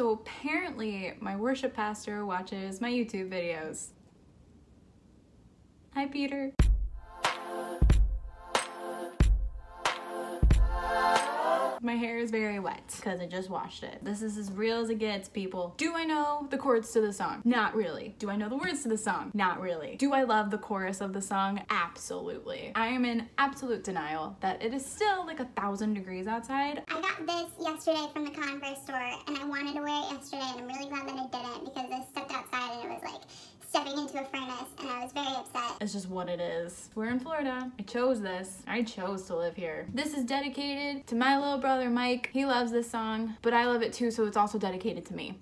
So apparently my worship pastor watches my YouTube videos. Hi, Peter. My hair is very wet because I just washed it. This is as real as it gets, people. Do I know the chords to the song? Not really. Do I know the words to the song? Not really. Do I love the chorus of the song? Absolutely. I am in absolute denial that it is still like 1,000 degrees outside. I got this yesterday from the Converse store and I wanted to wear it yesterday and I'm really glad that I didn't because I stepped outside and it was like stepping into a furnace and I was very upset. It's just what it is. We're in Florida. I chose this. I chose to live here. This is dedicated to my little brother Mike. He loves this song, but I love it too, so it's also dedicated to me.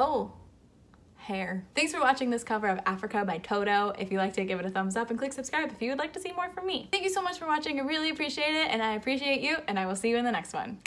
Oh, hair. Thanks for watching this cover of Africa by Toto. If you liked it, give it a thumbs up and click subscribe if you would like to see more from me. Thank you so much for watching. I really appreciate it and I appreciate you and I will see you in the next one.